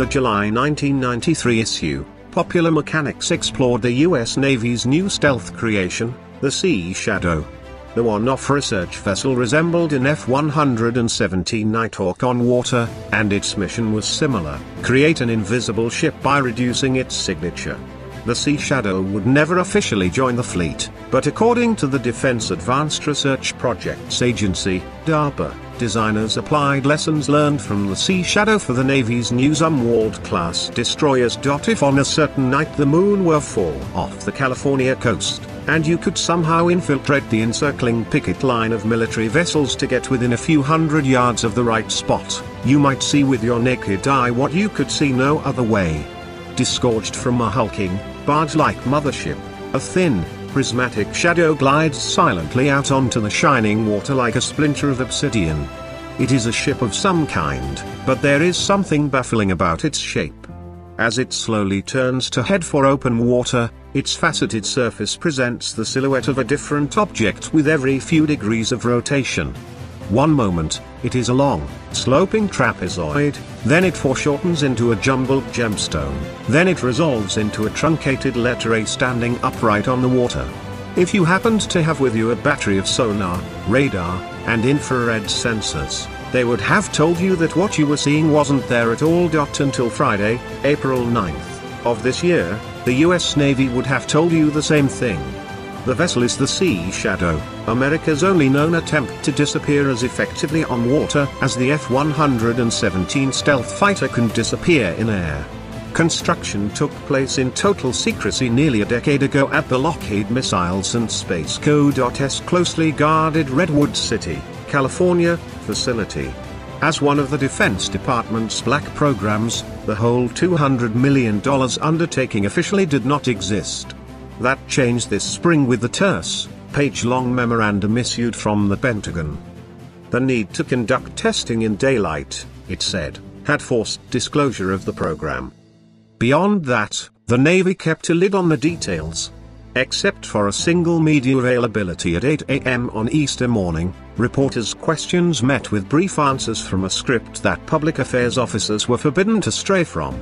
the July 1993 issue, Popular Mechanics explored the U.S. Navy's new stealth creation, the Sea Shadow. The one-off research vessel resembled an F-117 Nighthawk on water, and its mission was similar: create an invisible ship by reducing its signature. The Sea Shadow would never officially join the fleet, but according to the Defense Advanced Research Projects Agency, DARPA, designers applied lessons learned from the Sea Shadow for the Navy's new Zumwalt-class destroyers. If on a certain night the moon were full off the California coast, and you could somehow infiltrate the encircling picket line of military vessels to get within a few hundred yards of the right spot, you might see with your naked eye what you could see no other way. Disgorged from a hulking, barge-like mothership, a thin, prismatic shadow glides silently out onto the shining water like a splinter of obsidian. It is a ship of some kind, but there is something baffling about its shape. As it slowly turns to head for open water, its faceted surface presents the silhouette of a different object with every few degrees of rotation. One moment, it is a long, sloping trapezoid, then it foreshortens into a jumbled gemstone, then it resolves into a truncated letter A standing upright on the water. If you happened to have with you a battery of sonar, radar, and infrared sensors, they would have told you that what you were seeing wasn't there at all. Until Friday, April 9th, of this year, the US Navy would have told you the same thing. The vessel is the Sea Shadow, America's only known attempt to disappear as effectively on water as the F-117 stealth fighter can disappear in air. Construction took place in total secrecy nearly a decade ago at the Lockheed Missiles and Space Co.'s closely guarded Redwood City, California, facility. As one of the Defense Department's black programs, the whole $200 million undertaking officially did not exist. That changed this spring with the terse, page-long memorandum issued from the Pentagon. The need to conduct testing in daylight, it said, had forced disclosure of the program. Beyond that, the Navy kept a lid on the details. Except for a single media availability at 8 a.m. on Easter morning, reporters' questions met with brief answers from a script that public affairs officers were forbidden to stray from.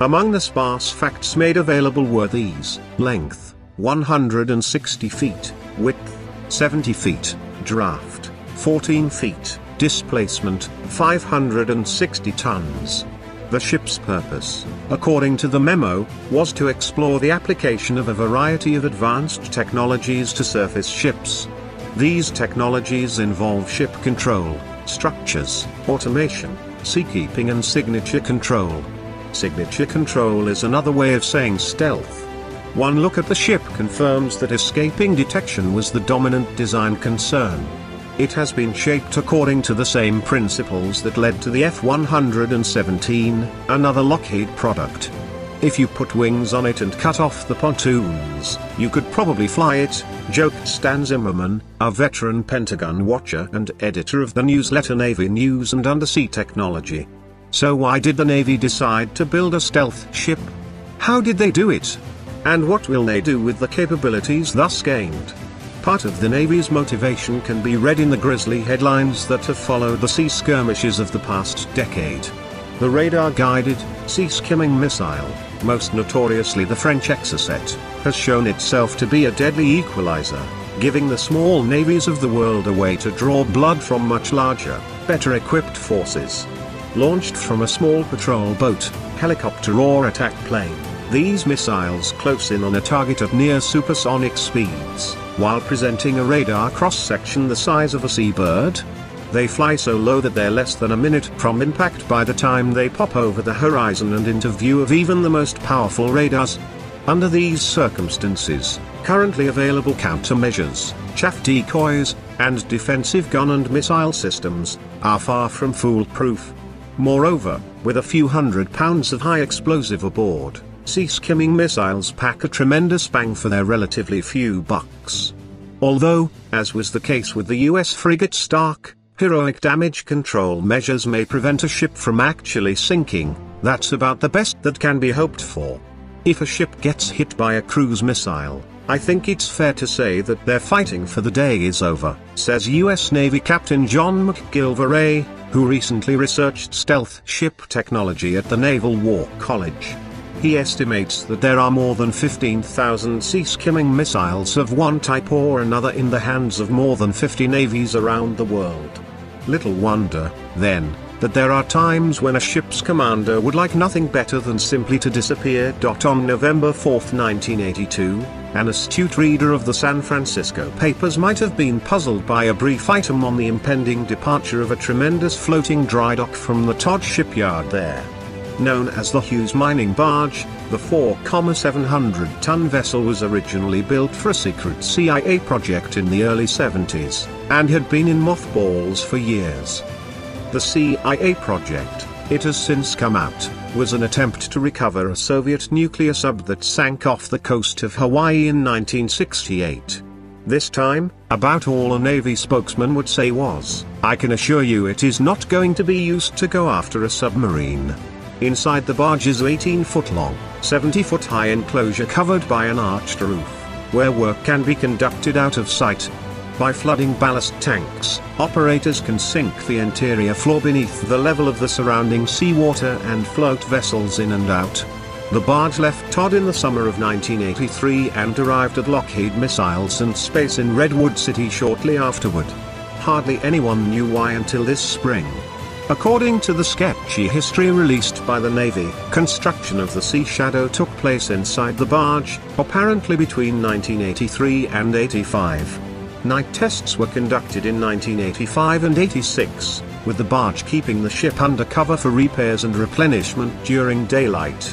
Among the sparse facts made available were these: length, 160 feet, width, 70 feet, draft, 14 feet, displacement, 560 tons. The ship's purpose, according to the memo, was to explore the application of a variety of advanced technologies to surface ships. These technologies involve ship control, structures, automation, seakeeping and signature control. Signature control is another way of saying stealth. One look at the ship confirms that escaping detection was the dominant design concern. It has been shaped according to the same principles that led to the F-117, another Lockheed product. If you put wings on it and cut off the pontoons, you could probably fly it, joked Stan Zimmerman, a veteran Pentagon watcher and editor of the newsletter Navy News and Undersea Technology. So why did the Navy decide to build a stealth ship? How did they do it? And what will they do with the capabilities thus gained? Part of the Navy's motivation can be read in the grisly headlines that have followed the sea skirmishes of the past decade. The radar-guided, sea-skimming missile, most notoriously the French Exocet, has shown itself to be a deadly equalizer, giving the small navies of the world a way to draw blood from much larger, better-equipped forces. Launched from a small patrol boat, helicopter or attack plane, these missiles close in on a target at near supersonic speeds, while presenting a radar cross-section the size of a seabird. They fly so low that they're less than a minute from impact by the time they pop over the horizon and into view of even the most powerful radars. Under these circumstances, currently available countermeasures, chaff decoys, and defensive gun and missile systems, are far from foolproof. Moreover, with a few hundred pounds of high explosive aboard, sea-skimming missiles pack a tremendous bang for their relatively few bucks. Although, as was the case with the US frigate Stark, heroic damage control measures may prevent a ship from actually sinking. That's about the best that can be hoped for. If a ship gets hit by a cruise missile, I think it's fair to say that their fighting for the day is over, says US Navy Captain John McGilvray, who recently researched stealth ship technology at the Naval War College. He estimates that there are more than 15,000 sea-skimming missiles of one type or another in the hands of more than 50 navies around the world. Little wonder, then, that there are times when a ship's commander would like nothing better than simply to disappear. On November 4, 1982, an astute reader of the San Francisco papers might have been puzzled by a brief item on the impending departure of a tremendous floating dry dock from the Todd shipyard there. Known as the Hughes Mining Barge, the 4,700-ton vessel was originally built for a secret CIA project in the early 70s, and had been in mothballs for years. The CIA project, it has since come out, was an attempt to recover a Soviet nuclear sub that sank off the coast of Hawaii in 1968. This time, about all a Navy spokesman would say was, "I can assure you it is not going to be used to go after a submarine." Inside the barge is an 18-foot-long, 70-foot-high enclosure covered by an arched roof, where work can be conducted out of sight. By flooding ballast tanks, operators can sink the interior floor beneath the level of the surrounding seawater and float vessels in and out. The barge left Todd in the summer of 1983 and arrived at Lockheed Missiles and Space in Redwood City shortly afterward. Hardly anyone knew why until this spring. According to the sketchy history released by the Navy, construction of the Sea Shadow took place inside the barge, apparently between 1983 and 85. Night tests were conducted in 1985 and 86, with the barge keeping the ship under cover for repairs and replenishment during daylight.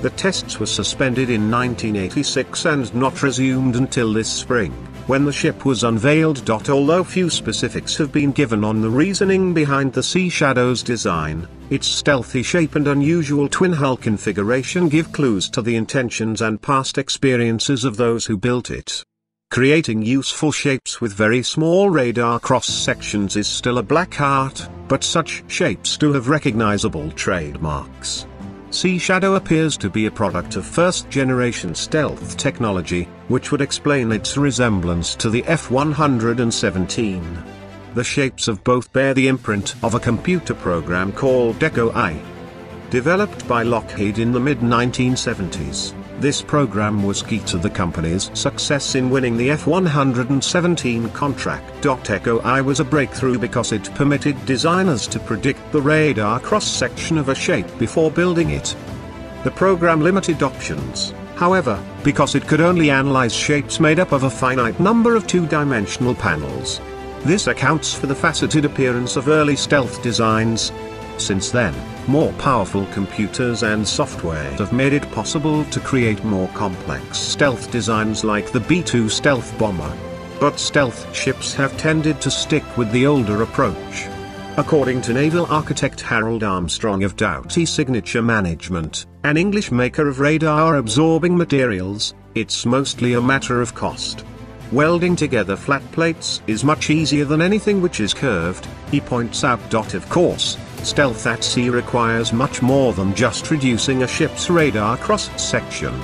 The tests were suspended in 1986 and not resumed until this spring, when the ship was unveiled. Although few specifics have been given on the reasoning behind the Sea Shadow's design, its stealthy shape and unusual twin-hull configuration give clues to the intentions and past experiences of those who built it. Creating useful shapes with very small radar cross-sections is still a black art, but such shapes do have recognizable trademarks. Sea Shadow appears to be a product of first-generation stealth technology, which would explain its resemblance to the F-117. The shapes of both bear the imprint of a computer program called DECO I. Developed by Lockheed in the mid-1970s, this program was key to the company's success in winning the F-117 contract. DECO I was a breakthrough because it permitted designers to predict the radar cross-section of a shape before building it. The program limited options, however, because it could only analyze shapes made up of a finite number of two-dimensional panels. This accounts for the faceted appearance of early stealth designs. Since then, more powerful computers and software have made it possible to create more complex stealth designs like the B-2 stealth bomber. But stealth ships have tended to stick with the older approach. According to naval architect Harold Armstrong of Doughty Signature Management, an English maker of radar-absorbing materials, it's mostly a matter of cost. Welding together flat plates is much easier than anything which is curved, he points out. Of course, stealth at sea requires much more than just reducing a ship's radar cross-section.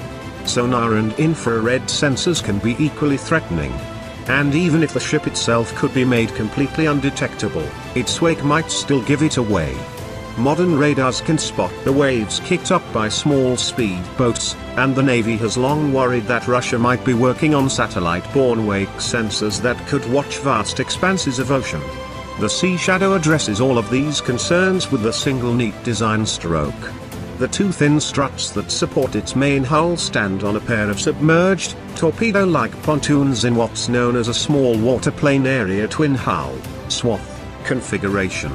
Sonar and infrared sensors can be equally threatening. And even if the ship itself could be made completely undetectable, its wake might still give it away. Modern radars can spot the waves kicked up by small speedboats, and the Navy has long worried that Russia might be working on satellite-borne wake sensors that could watch vast expanses of ocean. The Sea Shadow addresses all of these concerns with a single neat design stroke. The two thin struts that support its main hull stand on a pair of submerged, torpedo-like pontoons in what's known as a small waterplane area twin-hull, swath, configuration.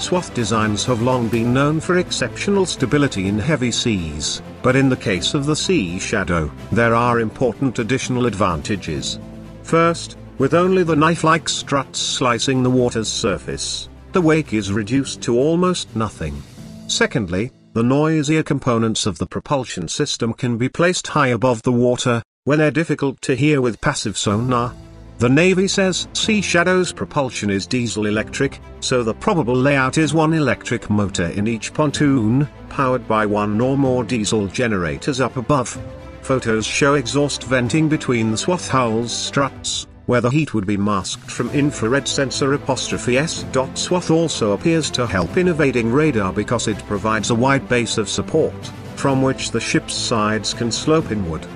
Swath designs have long been known for exceptional stability in heavy seas, but in the case of the Sea Shadow, there are important additional advantages. First, with only the knife-like struts slicing the water's surface, the wake is reduced to almost nothing. Secondly, the noisier components of the propulsion system can be placed high above the water, where they're difficult to hear with passive sonar. The Navy says Sea Shadow's propulsion is diesel-electric, so the probable layout is one electric motor in each pontoon, powered by one or more diesel generators up above. Photos show exhaust venting between the swath hulls struts, where the heat would be masked from infrared sensor *S. Swath also appears to help in evading radar because it provides a wide base of support, from which the ship's sides can slope inward.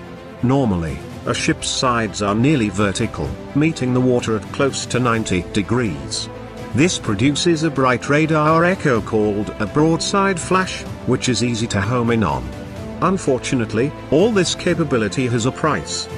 Normally, a ship's sides are nearly vertical, meeting the water at close to 90 degrees. This produces a bright radar echo called a broadside flash, which is easy to home in on. Unfortunately, all this capability has a price.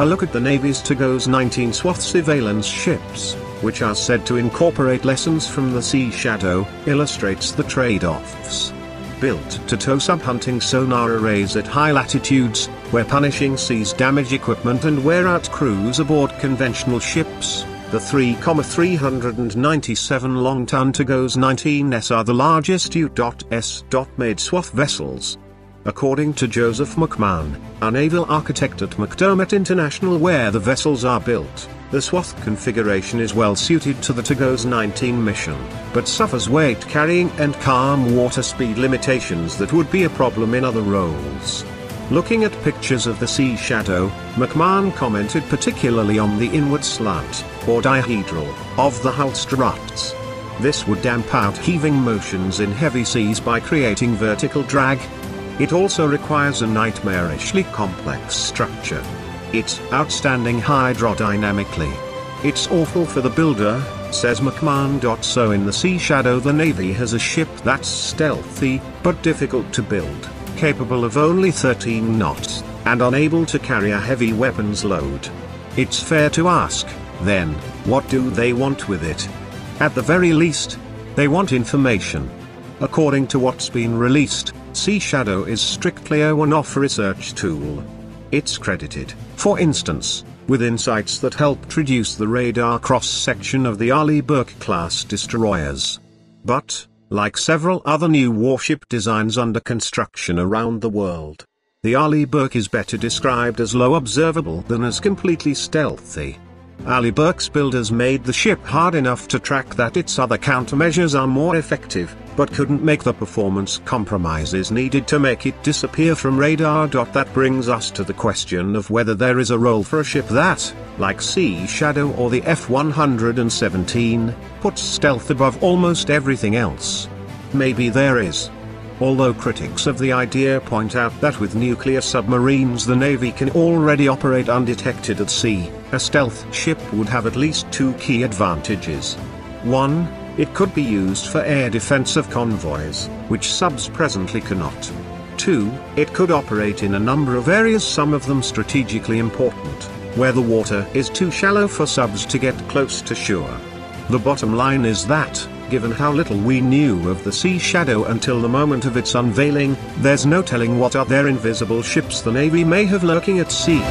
A look at the Navy's TAGOS 19 Swath surveillance ships, which are said to incorporate lessons from the Sea Shadow, illustrates the trade-offs. Built to tow sub-hunting sonar arrays at high latitudes, where punishing seas damage equipment and wear out crews aboard conventional ships, the 3,397 long-ton TAGOS 19s are the largest U.S. made Swath vessels. According to Joseph McMahon, a naval architect at McDermott International, where the vessels are built, the Swath configuration is well suited to the TAGOS 19 mission, but suffers weight carrying and calm water speed limitations that would be a problem in other roles. Looking at pictures of the Sea Shadow, McMahon commented particularly on the inward slant, or dihedral, of the hull struts. This would damp out heaving motions in heavy seas by creating vertical drag. It also requires a nightmarishly complex structure. It's outstanding hydrodynamically. It's awful for the builder, says McMahon. So in the Sea Shadow, the Navy has a ship that's stealthy, but difficult to build, capable of only 13 knots, and unable to carry a heavy weapons load. It's fair to ask, then, what do they want with it? At the very least, they want information. According to what's been released, Sea Shadow is strictly a one-off research tool. It's credited, for instance, with insights that helped reduce the radar cross-section of the Arleigh Burke class destroyers. But, like several other new warship designs under construction around the world, the Arleigh Burke is better described as low observable than as completely stealthy. Arleigh Burke's builders made the ship hard enough to track that its other countermeasures are more effective, but couldn't make the performance compromises needed to make it disappear from radar. That brings us to the question of whether there is a role for a ship that, like Sea Shadow or the F-117, puts stealth above almost everything else. Maybe there is. Although critics of the idea point out that with nuclear submarines the Navy can already operate undetected at sea, a stealth ship would have at least two key advantages. 1. It could be used for air defense of convoys, which subs presently cannot. 2. It could operate in a number of areas, some of them strategically important, where the water is too shallow for subs to get close to shore. The bottom line is that, given how little we knew of the Sea Shadow until the moment of its unveiling, there's no telling what other invisible ships the Navy may have lurking at sea.